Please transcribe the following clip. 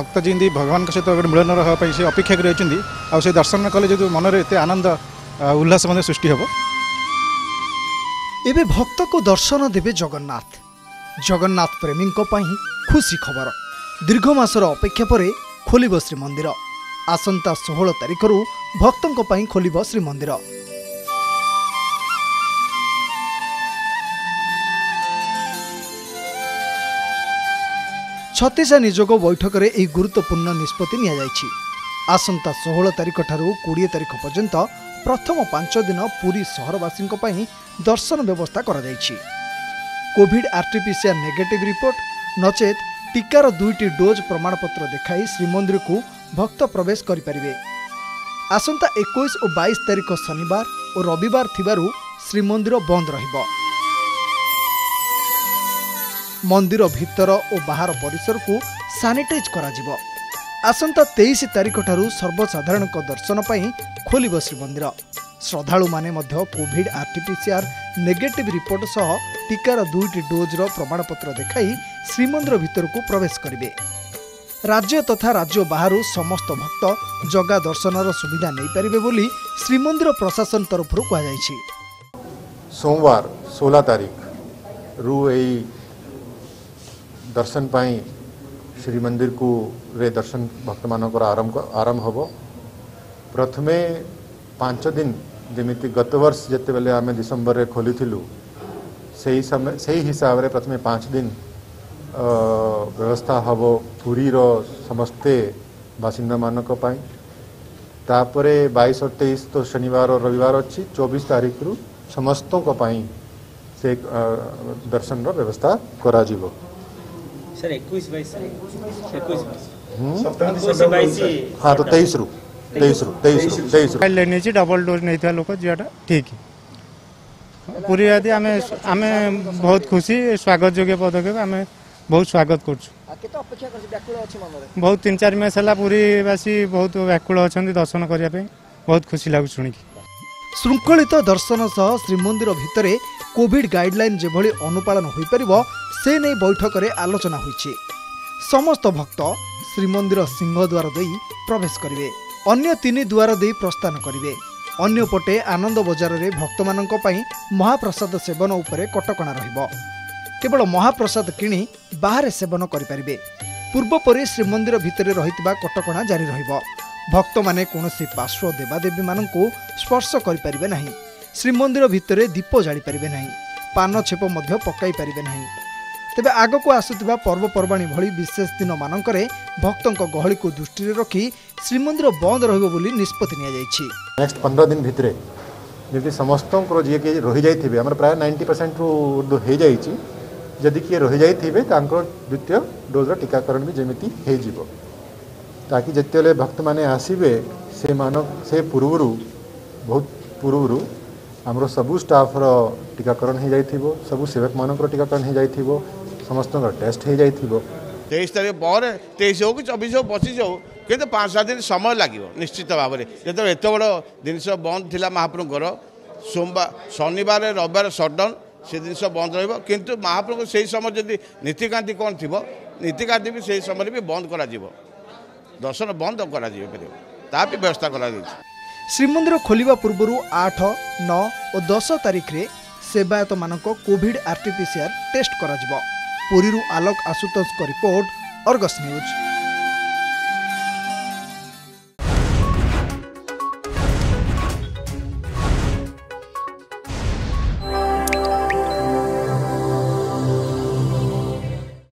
भक्त जी भगवान सहित गोटे मिलन रहा से अपेक्षा कर दर्शन कले जो मनरे एत आनंद उल्लास सृष्टि हे। एबे भक्त को दर्शन देवे जगन्नाथ। जगन्नाथ प्रेमी खुशी खबर, दीर्घ मासर अपेक्षा पर खोलिब श्रीमंदिर। आसंता 16 तारिखर भक्तों पर खोलिब श्रीमंदिर। छतिशानिଯोग बैठक में एक गुरुत्वपूर्ण निष्पत्ति निया जायछि। आसंता 16 तारिख ठारू 20 तारिख पर्यंत प्रथम 5 दिन पूरी सहरवासींक पई दर्शन व्यवस्था करा जायछि। कोविड आरटीपीसीआर नेगेटिव रिपोर्ट नचेत टीकार 2टी डोज प्रमाणपत्र देखाई श्रीमंदिर को भक्त प्रवेश करिपारिबे। आसंता 21 और 22 तारिख शनिवार और रविवार थिबारु श्रीमंदिर बंद रहिबो। मंदिर भितर और बाहर परिसर को सानिटाइज कराजिबो। आसंता 23 तारिख ठारू सर्वसाधारण दर्शन पाई खोलिब श्रीमंदिर। श्रद्धालु माने मध्य कोविड आरटीपीसीआर नेगेटिव रिपोर्ट सह टीकार 2टी डोजर प्रमाणपत्र देखाई श्रीमंदिर भितर को प्रवेश करिबे। राज्य तथा राज्य बाहर समस्त भक्त जगा दर्शनर सुविधा नहीं पारिबे बोली श्रीमंदिर प्रशासन तरफ कहा जायछि। सोमवार 16 तारिख रु एई दर्शन पाई श्रीमंदिर को रे दर्शन भक्त मानकर आरंभ हम। प्रथमे 5 दिन जमीती गत वर्ष जिते बेले आम दिसंबर रे खोली थिलु सेही समय सेही हिसाब रे प्रथमे 5 दिन व्यवस्था हम पूरी रो समस्ते बासिंदा मानक पाई। तापरे 22 और 23 तो शनिवार और रविवार अच्छी। 24 तारिख रु समस्तों को पाई से दर्शन रो व्यवस्था करा जीवो। सर 21 22 हां तो 23 लेने छी डबल डोज नहीं था लोग जेटा ठीक पूरी आदि हमें बहुत खुशी स्वागत योग्य पदक हमें बहुत स्वागत करछु। केतो अपेक्षा करछु व्याकुल अछि मनरे बहुत 3-4 महीना सला पूरी वासी बहुत व्याकुल अछि दर्शन करिया पे बहुत खुशी लागु सुनि। श्रृंखलित दर्शन सह श्रीमंदिर भितरे कोविड गाइडलाइन जेभली अनुपालन होई परिबो से नै बैठक रे आलोचना होईछि। समस्त भक्त श्रीमंदिर सिंहद्वार देई प्रवेश करिवे, अन्य 3 द्वार देई प्रस्थान करिवे। अन्य पटे आनंद बजार रे भक्त माननक पई महाप्रसाद सेवन उपरे कटकणा रहिबो। केवल महाप्रसाद किणी बाहर सेवन करि परिबे। पूर्वपरि श्रीमंदिर भितरे रहितबा कटकणा जारी रहिबो। भक्त माने कोनोसी पार्श्व देवादेवी माननकु स्पर्श करि परिबे नाही। श्रीमंदिर भितरे दीप जाली परिबे नाही, पान छेप मध्य पकाई परिबे नाही। तेबे आगको आसुथिबा पर्वपर्वाणी भली विशेष दिन मानकरे भक्तों गहली को दृष्टि रे रखी श्रीमंदिर बंद रहिबो बोली निष्पत्ति निया जायछि। नेक्स्ट 15 दिन भितरे जेति समस्तों को जे के रहि जायथिबे हमर प्राय 90% रु हे जायछि। जदि के रहि जायथिबे तांको द्वितीय डोज रो टीकाकरण भी जेमिति हे जिवो ताकि जतेले भक्त माने आसीबे से मानक से पूर्वरु बहुत पूर्वरु हमरो सबु स्टाफ रो टीकाकरण हे जायथिबो, सबु सेवक मानक रो टीकाकरण हे जायथिबो, समस्त टेस्ट हो जाइए। 23 तारीख पर 23 हो कि 24 हो 25 हो कि 5-7 दिन समय लगे निश्चित भाव में जो एत बड़ जिनस बंद थी महाप्रभुर सोमवार शनिवार रविवार सटडाउन से जिनस बंद रु महाप्रभु से समय जब नीतिकांति कौन थी नीतिकांति भी से समय भी बंद कर दर्शन बंद करवस्था कर। श्रीमंदिर खोलिबा पूर्व 8, 9 और 10 तारीख में सेवायत मानक कोविड आरटीपीसीआर टेस्ट कर। पुरी रु आलोक आशुतोष का रिपोर्ट, अर्गस न्यूज।